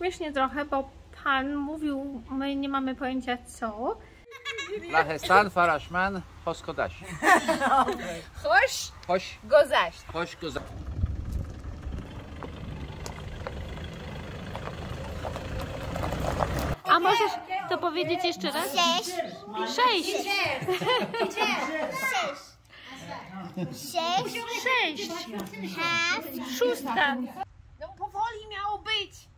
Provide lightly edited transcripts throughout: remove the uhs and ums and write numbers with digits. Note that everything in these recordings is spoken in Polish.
śmiesznie trochę, bo pan mówił, my nie mamy pojęcia co. Lahestan, Farishman, Hoskodaś. Hoś Gozaś. Hoś Gozaś. A możesz to powiedzieć jeszcze raz? Szósta. No powoli miało być.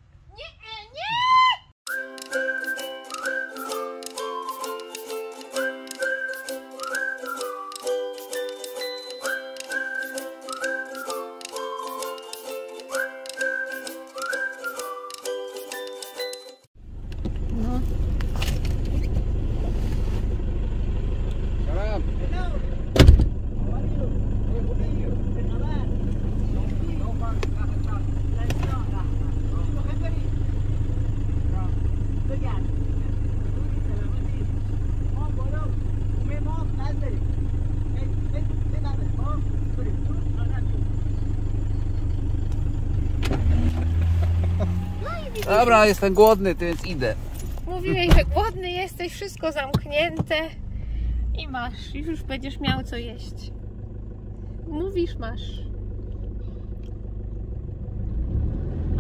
Dobra, jestem głodny, to więc idę. Mówiłeś, że głodny jesteś, wszystko zamknięte i masz, już będziesz miał co jeść. Mówisz, masz.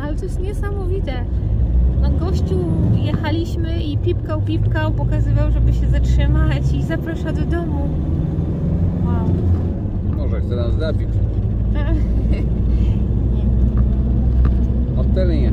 Ale to jest niesamowite. No gościu, jechaliśmy i pipkał, pokazywał, żeby się zatrzymać i zapraszał do domu. Wow. Może chce nas zabić. Nie. O tyle nie.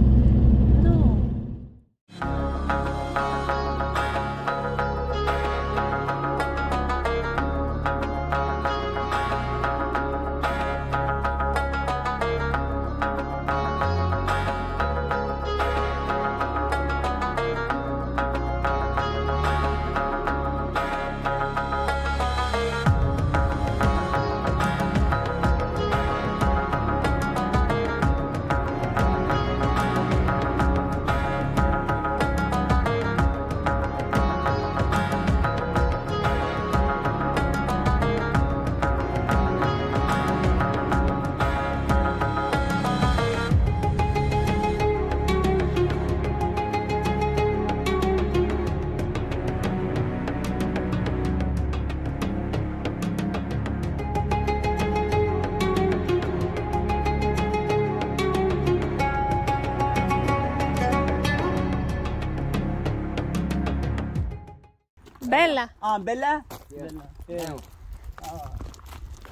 Bella. Bella? Yeah. Bella. Yeah.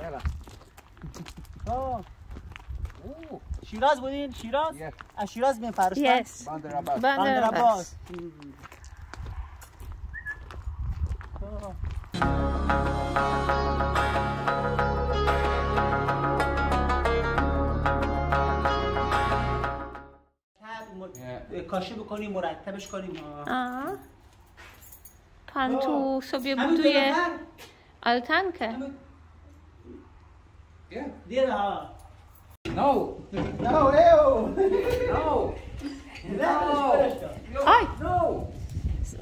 Bella. Oh. Ooh. Shiraz budin? Shiraz? Yes. Shiraz bin Farishpan? Yes. Bandar Abbas. کاشی بکنیم مرتبش کنیم. Pan tu sobie buduje altankę. No.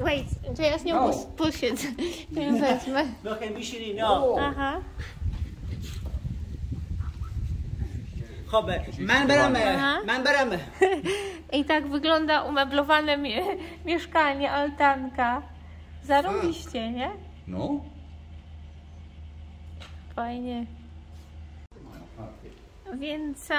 Wait, to ja z nią posiedzę. To ją wezmę. Aha. Man beramy. I tak wygląda umeblowane mieszkanie, altanka. Zarobiście, nie? No. Fajnie. Więc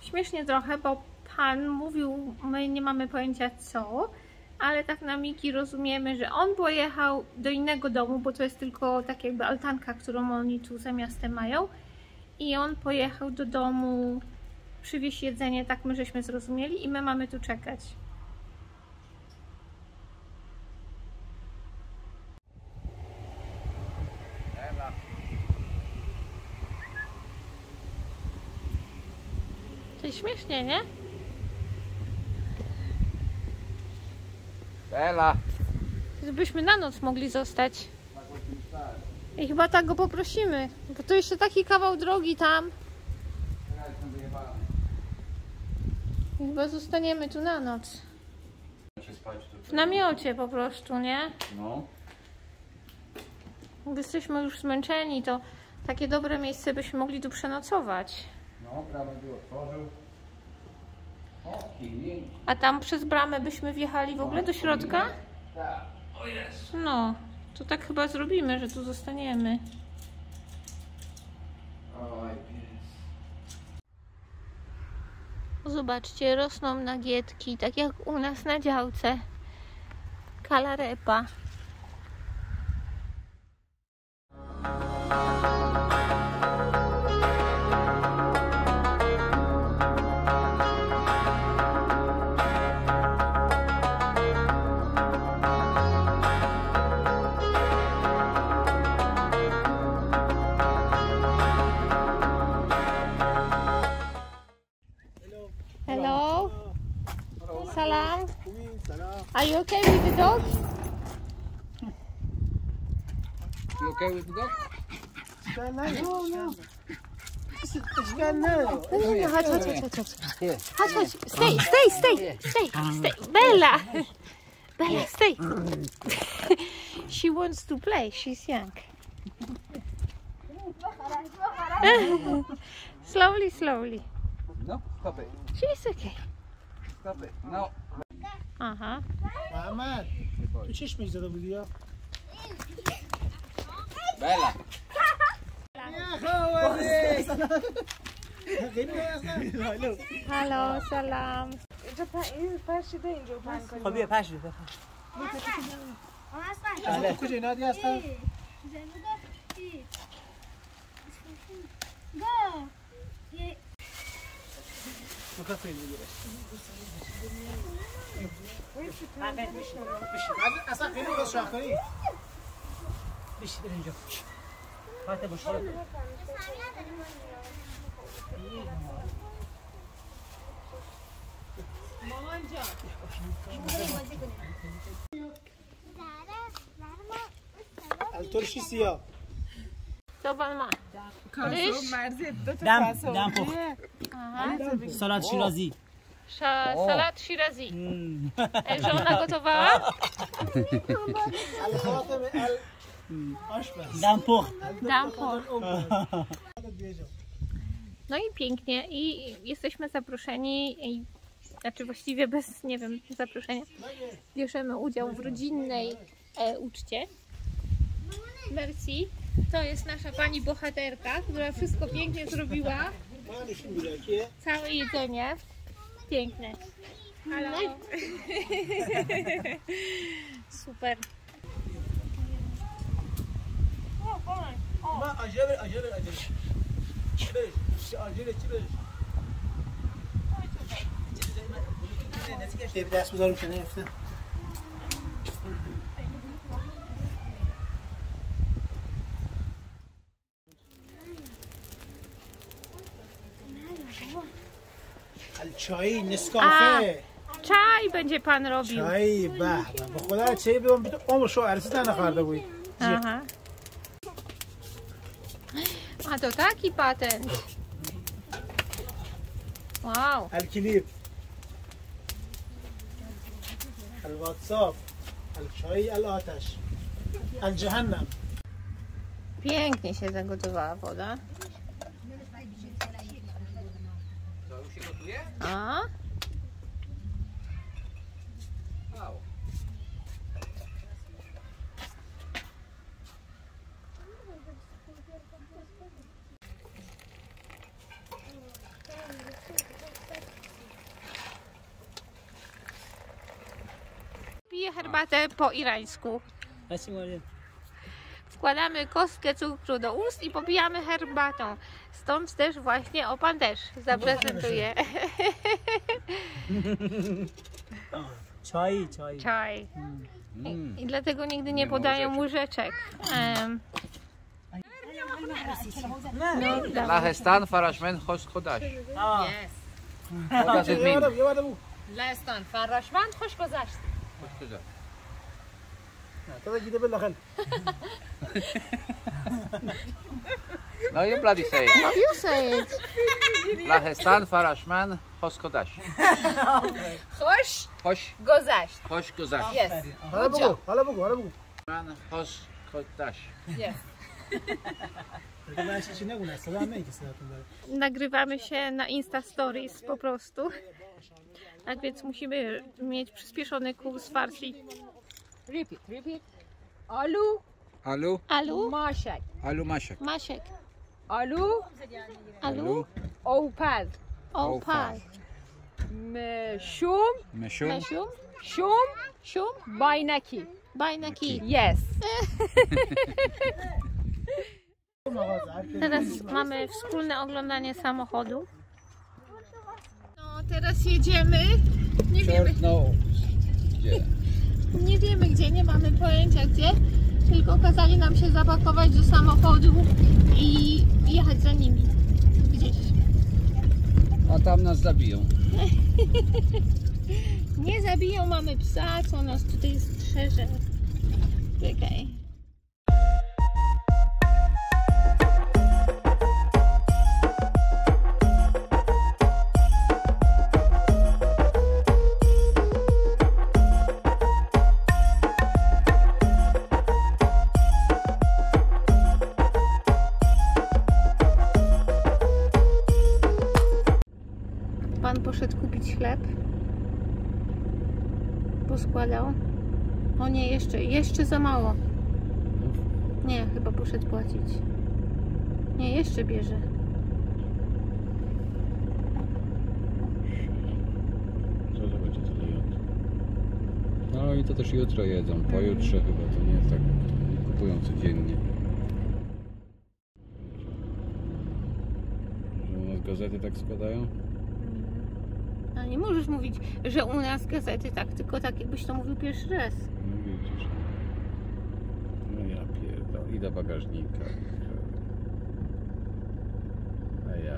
śmiesznie trochę, bo pan mówił, my nie mamy pojęcia co, ale tak na miki rozumiemy, że on pojechał do innego domu, bo to jest tylko tak jakby altanka, którą oni tu za miastem mają. I on pojechał do domu, przywieźć jedzenie, tak my żeśmy zrozumieli i my mamy tu czekać. Śmiesznie, nie? Bela! Żebyśmy na noc mogli zostać. I chyba tak go poprosimy, bo to jeszcze taki kawał drogi tam. I chyba zostaniemy tu na noc. W namiocie po prostu, nie? No. Gdy jesteśmy już zmęczeni, to takie dobre miejsce byśmy mogli tu przenocować. No, prawo by otworzył. A tam przez bramę byśmy wjechali w ogóle do środka? No, to tak chyba zrobimy, że tu zostaniemy. Zobaczcie, rosną nagietki, tak jak u nas na działce. Kalarepa. Salam. Are you okay with the dog? You okay with the dog? No, no. Chodź. Stay. Bella, stay. She wants to play. She's young. Slowly. No, stop it. She's okay. No. Aha. Ahmed, tu چشمش زده بودی یا؟ بله. هلو سلام. این پرش شده اینجا پنگ کنیم. خب بیا پرش شده بپر. هستن. کجای نادی هستن؟ گو. To dam poch. Salat Shirazi. Salat Shirazi. Żona gotowała? Dam poch. No i pięknie. I jesteśmy zaproszeni. Znaczy właściwie bez, nie wiem, zaproszenia. Bierzemy udział w rodzinnej uczcie. Merci. To jest nasza pani bohaterka, która wszystko pięknie zrobiła. Całe jedzenie. Piękne. Halo. Super. Czaj, Nescafe. Czaj będzie pan robił. Czaj, bo cholera, czaj byłam omszo, ale co tam naprawdę był. Aha. A to taki patent. Wow. Al-Kilib. Al-Whatsapp. Al-Czaj, Al-Atash. Al-Jahannam. Pięknie się zagotowała woda. A? Piję herbatę po irańsku. Wkładamy kostkę cukru do ust i popijamy herbatą. Stąd też właśnie pan też zaprezentuje. Czaj. I dlatego nigdy nie podają łyżeczek. Lahestan Farishpan Khoshkodash. Lahestan Farishpan Khoshkodash. To będzie dobry lachel. No you bloody say it. No you say it. Lahestan Farishpan Khoshkodash. Khoshkodash. Khoshkodash. Yes. Hala bugu. Farishpan Khoshkodash. Yes. Nagrywamy się na Insta Stories po prostu. Tak więc musimy mieć przyspieszony kurs farsi. Repeat. Alu. Maszek. Alu. Opal. Meszum. Bajnaki. Yes. Teraz mamy wspólne oglądanie samochodu. No, teraz jedziemy. Nie wiemy gdzie, nie mamy pojęcia gdzie. Tylko kazali nam się zapakować do samochodu i jechać za nimi. Gdzieś. A tam nas zabiją. Nie zabiją, mamy psa, co nas tutaj strzeże. Czekaj. Poszedł kupić chleb, poskładał. O nie, jeszcze za mało. Nie, chyba poszedł płacić. Nie, jeszcze bierze. Co, że będzie tyle jutro? No i to też jutro jedzą, pojutrze chyba, to nie jest tak, kupują codziennie. Że u nas gazety tak składają? No nie możesz mówić, że u nas gazety tak, tylko tak jakbyś to mówił pierwszy raz. No widzisz. No ja pierdolę. I do bagażnika. A ja...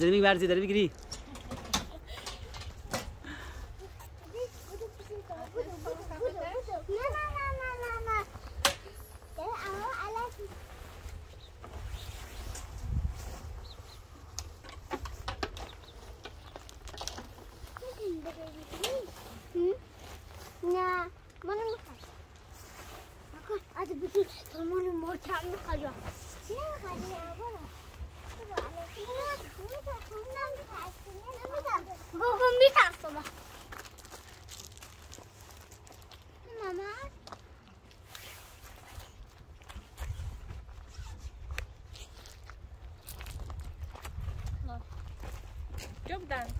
Arjun Barzi dar bigri. Job done.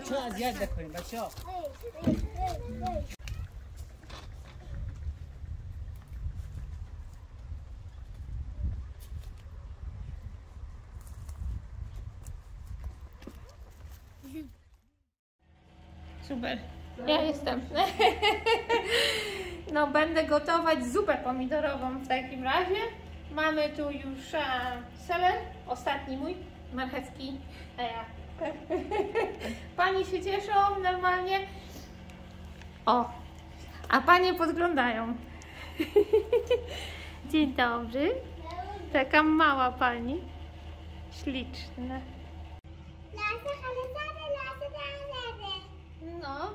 بچه‌ها اذیت نکنید بچه‌ها Super, ja jestem. No, będę gotować zupę pomidorową w takim razie. Mamy tu już seler, ostatni mój, marchewki. Pani się cieszą normalnie. O, a panie podglądają. Dzień dobry. Taka mała pani. Śliczna. No.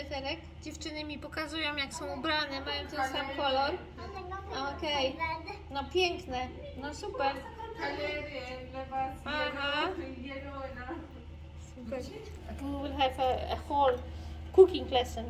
sweterek. Dziewczyny mi pokazują, jak są ubrane, mają ten sam kolor. Okej, okay. No piękne, no super. Aha. Super. We will have a whole cooking lesson.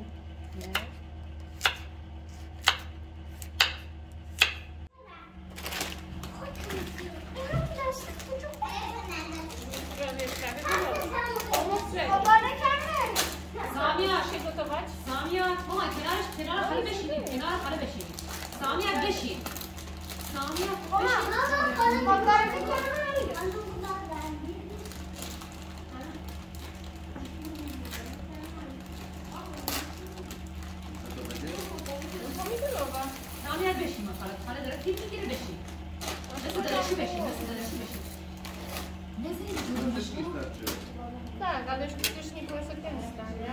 Tak, ale już przecież nie było sekretna, nie?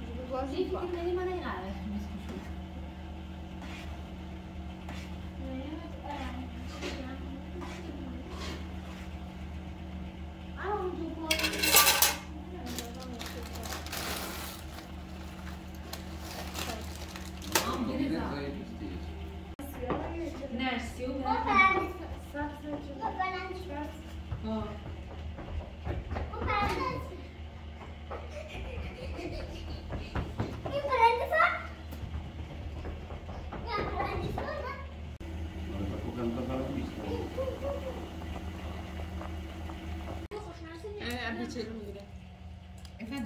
Żeby była zimna. Nie ma najnalej.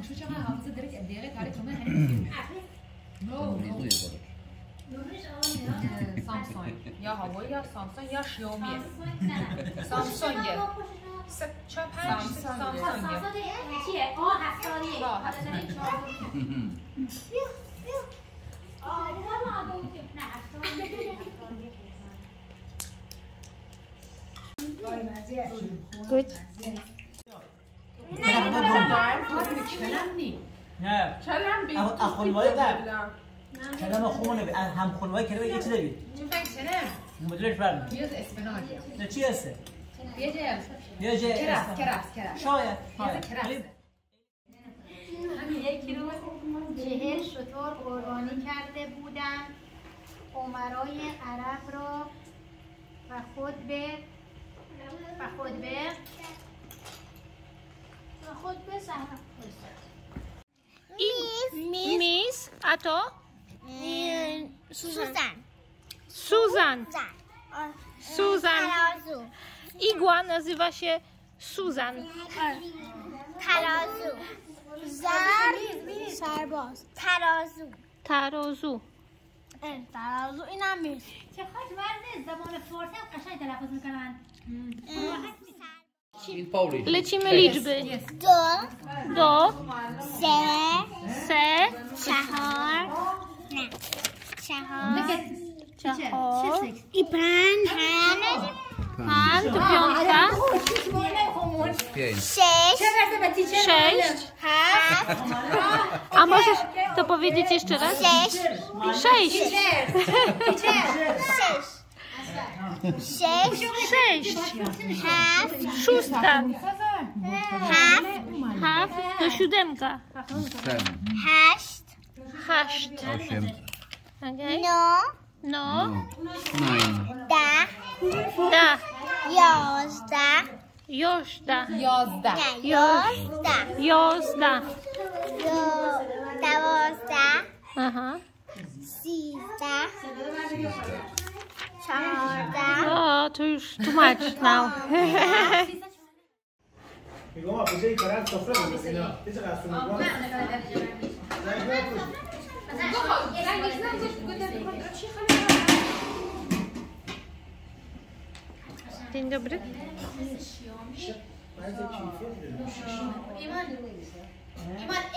شو شغله حافظة دريت قد ايه لك عليك كمان هنعمل نو نو سامسونج يا هواوي يا سامسونج يا شيومي سامسونج سامسونج سامسونج نه کلم بی اخونوای قبل کلم اخونه همخونوای کلم یه چی داری چی فکر مدلش برم یه اسپناج نه چی هست یه جه کراس شاید همین یکی رو 40 شتر قربانی کرده بودم عمرای عرب را و خود به Miss, a to? Suzan. Igła nazywa się Suzan. Tarazu. Szarbaz. Tarazu. ترازو اینم میش چه خوش ورده زبان فارسی هم قشنگ تلفظ میکنن Lecimy liczby. Do, se, czahor, i pan, to piątka, 6, a możesz to powiedzieć jeszcze raz? 6. 6 szósta half to 7 8 9 jozda 12 No, to już tłumaczna. Dzień dobry. Iman,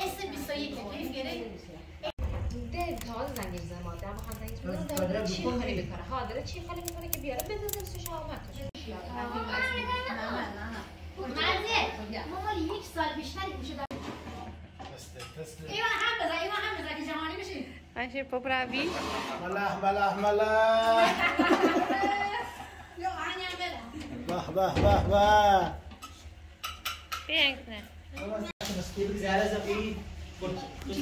jestem ده تازه زنگی زماده اما خان زنگی زماده داره چی خالی بکاره ها داره چی خالی میکنه که بیاره بذاره سوش آمد نه مامان یک سال بیشتری میشه ایوان هم بزن که جمالی میشی باشه پوپراوی ملح بح بح بح بح بینکنه Bardzo, wiesz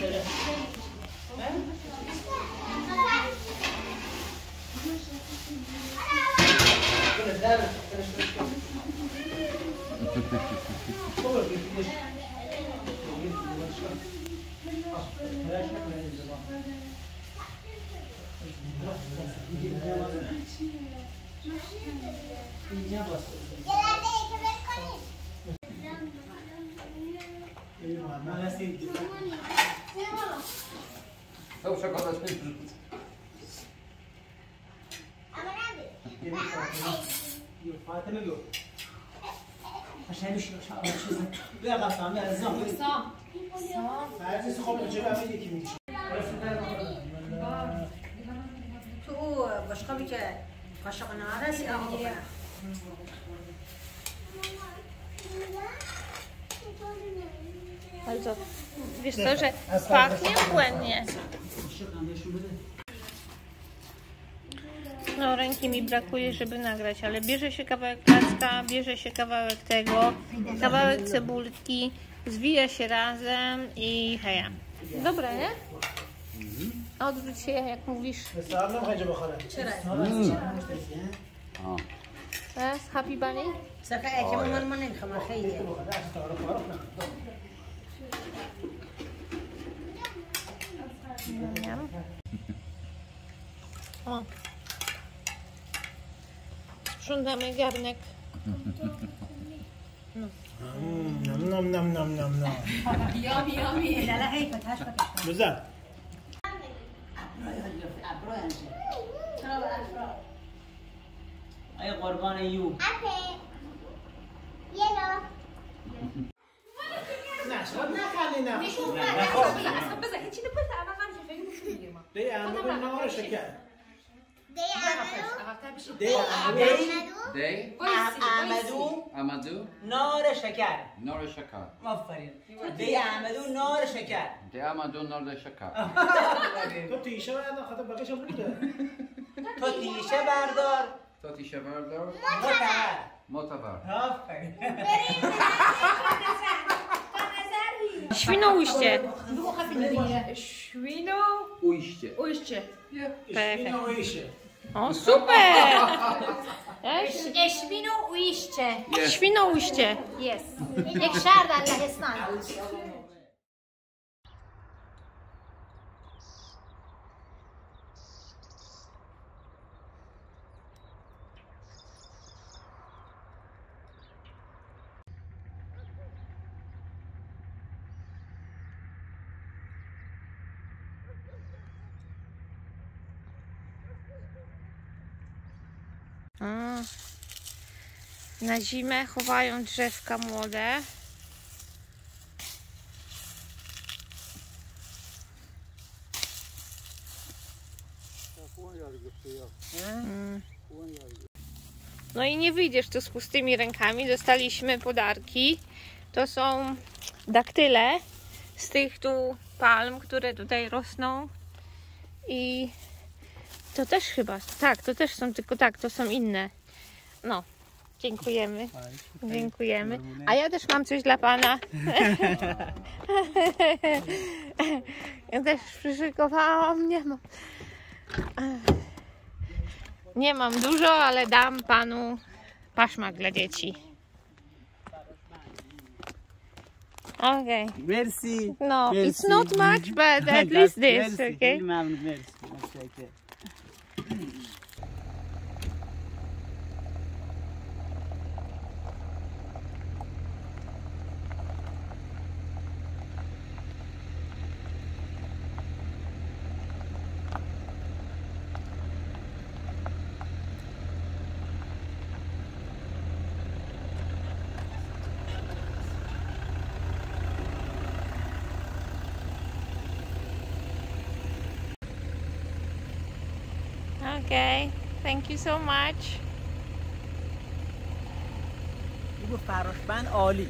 co, że pachnie błędnie. No ręki mi brakuje, żeby nagrać, ale bierze się kawałek placka, bierze się kawałek tego, kawałek cebulki, zwija się razem i heja. Dobre, nie? Odwróć się, jak mówisz. Teraz happy bunny? O. Sprzątamy garnek. No. Nom, nom, nom, nom, nom. Jomi, jomi. Buza. ای قربان یو. یه نه. نه شد نکردی نه. اصلا بذار هیچی نبوده اما من چه فکر میکنی ما. دی عمرو نور شکر. دی عمرو. دی عمرو. عمرو. نور شکر. نور شکر. مفرین. دی عمرو نور شکر. دی عمرو نور شکر. تو تیشه بردار خدا بقیش بوده. تو تیشه بردار. تو تیشه بردار متبر Świnoujście. Świnoujście. Ujście. Świnoujście. O super! Świnoujście. Świnoujście. Jest. Jak szarda dla Esmanu. Na zimę chowają drzewka młode. No i nie wyjdziesz tu z pustymi rękami. Dostaliśmy podarki. To są daktyle z tych tu palm, które tutaj rosną. I to też chyba, tak, to też są, tylko tak, to są inne. No. Dziękujemy. Dziękujemy. A ja też mam coś dla pana. Ja też przyszykowałam. Nie mam dużo, ale dam panu paszmak dla dzieci. Okay. Merci. No, merci. It's not much, but at least this, okay? Okay, thank you so much. Farishpan Oli.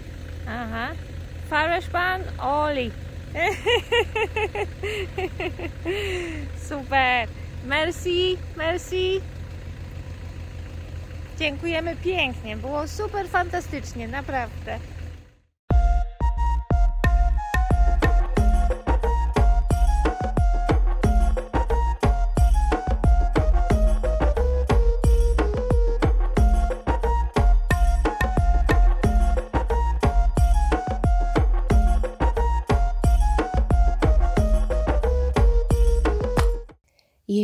Farishpan Oli. Super. Merci, merci. Dziękujemy pięknie. Było super fantastycznie, naprawdę.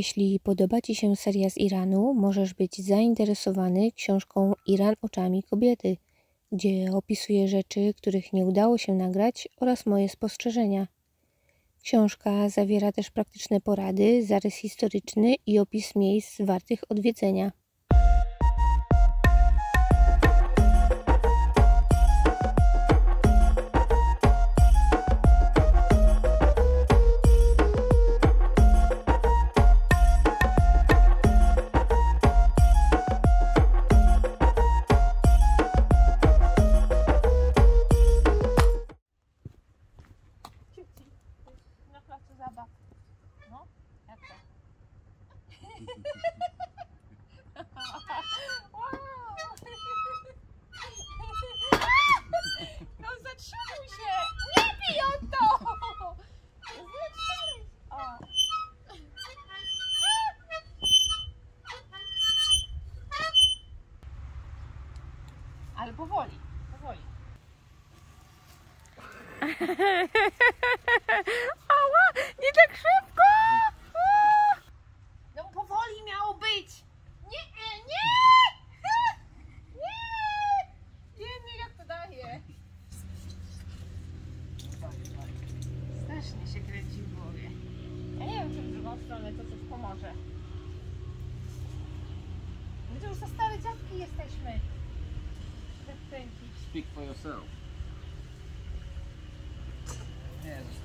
Jeśli podoba Ci się seria z Iranu, możesz być zainteresowany książką Iran oczami kobiety, gdzie opisuję rzeczy, których nie udało się nagrać oraz moje spostrzeżenia. Książka zawiera też praktyczne porady, zarys historyczny i opis miejsc wartych odwiedzenia. Ale powoli, powoli. Ała, nie tak szybko! No powoli miało być! Nie! Nie, jak to daje! Strasznie się kręci w głowie. Ja nie wiem, czy w drugą stronę to coś pomoże. My to już za stare dziadki jesteśmy. Speak for yourself. Yes.